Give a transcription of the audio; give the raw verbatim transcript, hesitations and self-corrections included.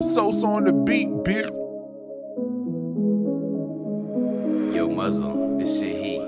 Sauce on the beat, bitch. Yo, Muzzle, this shit heat.